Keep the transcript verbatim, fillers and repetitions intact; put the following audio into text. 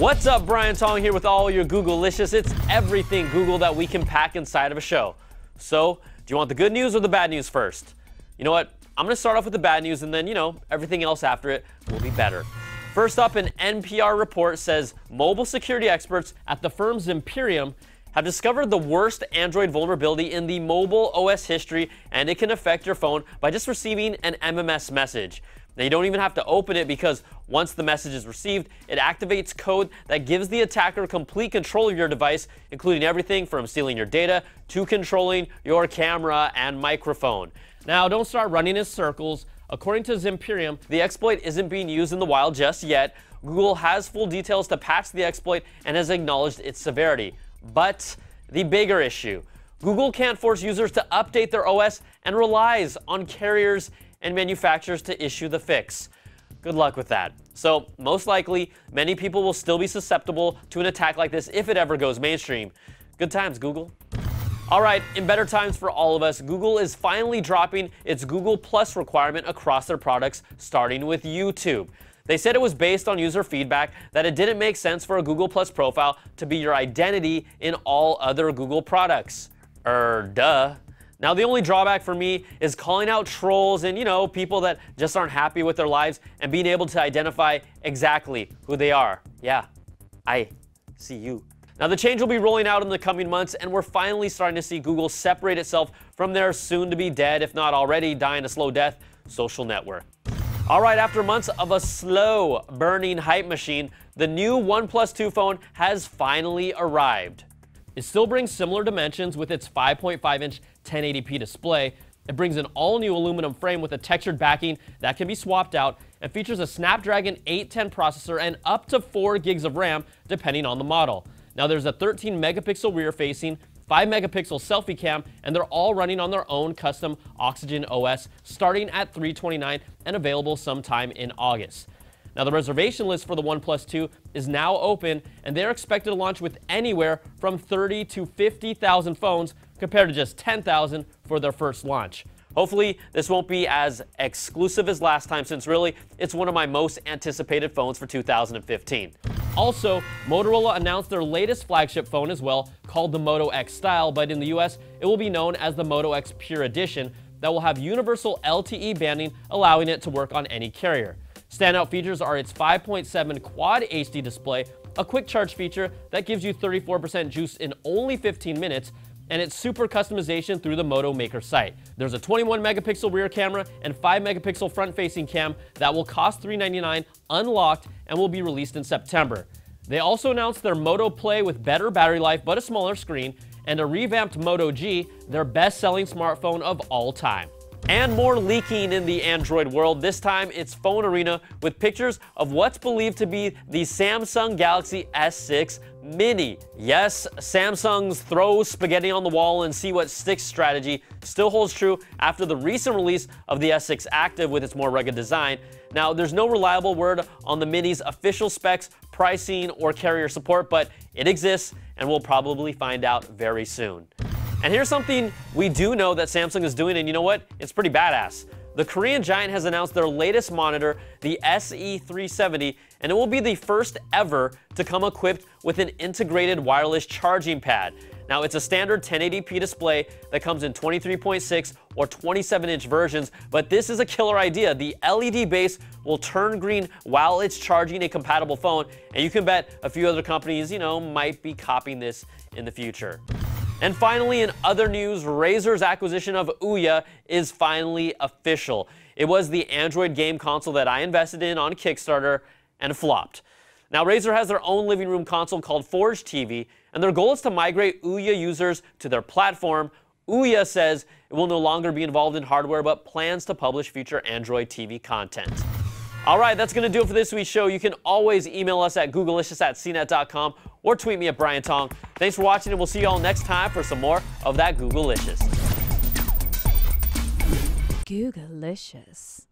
What's up, Brian Tong here with all your Googlicious. It's everything Google that we can pack inside of a show. So, do you want the good news or the bad news first? You know what? I'm gonna start off with the bad news and then, you know, everything else after it will be better. First up, an N P R report says mobile security experts at the firm Zimperium have discovered the worst Android vulnerability in the mobile O S history, and it can affect your phone by just receiving an M M S message. Now, you don't even have to open it because once the message is received, it activates code that gives the attacker complete control of your device, including everything from stealing your data to controlling your camera and microphone. Now, don't start running in circles. According to Zimperium, the exploit isn't being used in the wild just yet. Google has full details to patch the exploit and has acknowledged its severity. But the bigger issue, Google can't force users to update their O S and relies on carriers and manufacturers to issue the fix. Good luck with that. So most likely, many people will still be susceptible to an attack like this if it ever goes mainstream. Good times, Google. All right, in better times for all of us, Google is finally dropping its Google Plus requirement across their products, starting with YouTube. They said it was based on user feedback that it didn't make sense for a Google Plus profile to be your identity in all other Google products. Er, duh. Now, the only drawback for me is calling out trolls and, you know, people that just aren't happy with their lives and being able to identify exactly who they are. Yeah, I see you. Now, the change will be rolling out in the coming months, and we're finally starting to see Google separate itself from their soon-to-be dead, if not already dying a slow death, social network. All right, after months of a slow burning hype machine, the new OnePlus two phone has finally arrived. It still brings similar dimensions with its five point five inch ten eighty p display. It brings an all-new aluminum frame with a textured backing that can be swapped out and features a Snapdragon eight ten processor and up to four gigs of RAM depending on the model. Now, there's a thirteen megapixel rear-facing, five megapixel selfie cam, and they're all running on their own custom Oxygen O S starting at three twenty-nine and available sometime in August. Now, the reservation list for the OnePlus two is now open, and they're expected to launch with anywhere from thirty to fifty thousand phones compared to just ten thousand for their first launch. Hopefully, this won't be as exclusive as last time, since really, it's one of my most anticipated phones for two thousand fifteen. Also, Motorola announced their latest flagship phone as well, called the Moto X Style, but in the U S, it will be known as the Moto X Pure Edition, that will have universal L T E banding, allowing it to work on any carrier. Standout features are its five point seven Quad H D display, a quick charge feature that gives you thirty-four percent juice in only fifteen minutes, and its super customization through the Moto Maker site. There's a twenty-one megapixel rear camera and five megapixel front-facing cam that will cost three ninety-nine dollars unlocked and will be released in September. They also announced their Moto Play with better battery life but a smaller screen, and a revamped Moto G, their best-selling smartphone of all time. And more leaking in the Android world. This time, it's Phone Arena with pictures of what's believed to be the Samsung Galaxy S six Mini. Yes, Samsung's throw spaghetti on the wall and see what sticks strategy still holds true after the recent release of the S six Active with its more rugged design. Now, there's no reliable word on the Mini's official specs, pricing, or carrier support, but it exists, and we'll probably find out very soon. And here's something we do know that Samsung is doing, and you know what? It's pretty badass. The Korean giant has announced their latest monitor, the S E three seventy, and it will be the first ever to come equipped with an integrated wireless charging pad. Now, it's a standard ten eighty p display that comes in twenty-three point six or twenty-seven inch versions, but this is a killer idea. The L E D base will turn green while it's charging a compatible phone, and you can bet a few other companies, you know, might be copying this in the future. And finally, in other news, Razer's acquisition of OUYA is finally official. It was the Android game console that I invested in on Kickstarter and flopped. Now, Razer has their own living room console called Forge T V, and their goal is to migrate OUYA users to their platform. OUYA says it will no longer be involved in hardware, but plans to publish future Android T V content. All right, that's going to do it for this week's show. You can always email us at Googlicious at C net dot com or tweet me at Brian Tong. Thanks for watching, and we'll see you all next time for some more of that Googlicious. Googlicious.